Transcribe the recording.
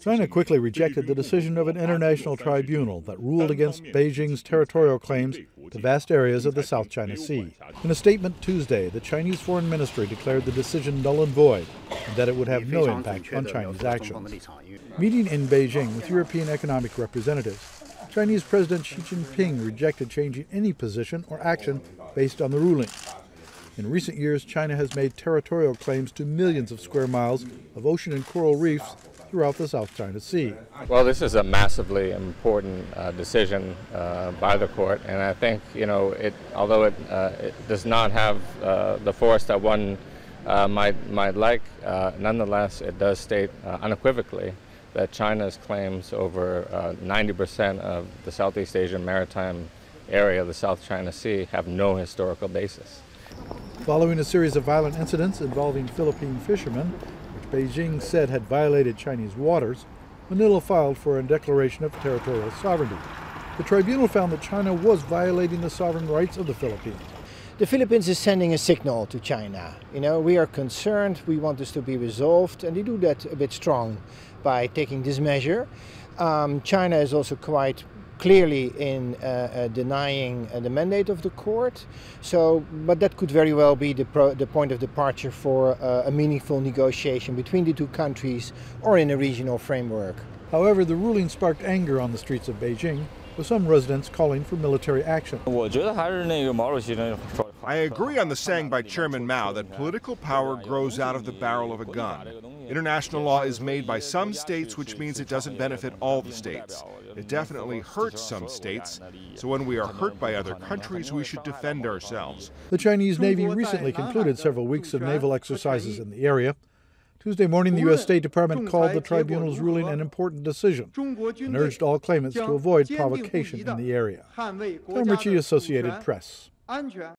China quickly rejected the decision of an international tribunal that ruled against Beijing's territorial claims to vast areas of the South China Sea. In a statement Tuesday, the Chinese Foreign Ministry declared the decision null and void and that it would have no impact on Chinese actions. Meeting in Beijing with European economic representatives, Chinese President Xi Jinping rejected changing any position or action based on the ruling. In recent years, China has made territorial claims to millions of square miles of ocean and coral reefs throughout the South China Sea. Well, this is a massively important decision by the court, and I think, you know, although it does not have the force that one might like, nonetheless, it does state unequivocally that China's claims over 90% of the Southeast Asian maritime area of the South China Sea have no historical basis. Following a series of violent incidents involving Philippine fishermen, which Beijing said had violated Chinese waters, Manila filed for a declaration of territorial sovereignty. The tribunal found that China was violating the sovereign rights of the Philippines. The Philippines is sending a signal to China. You know, we are concerned, we want this to be resolved, and they do that a bit strong by taking this measure. China is also quite clearly in denying the mandate of the court, but that could very well be the point of departure for a meaningful negotiation between the two countries or in a regional framework. However, the ruling sparked anger on the streets of Beijing, with some residents calling for military action. I agree on the saying by Chairman Mao that political power grows out of the barrel of a gun. International law is made by some states, which means it doesn't benefit all the states. It definitely hurts some states, so when we are hurt by other countries, we should defend ourselves. The Chinese Navy recently concluded several weeks of naval exercises in the area. Tuesday morning, the U.S. State Department called the tribunal's ruling an important decision and urged all claimants to avoid provocation in the area. Tom Ritchie, Associated Press.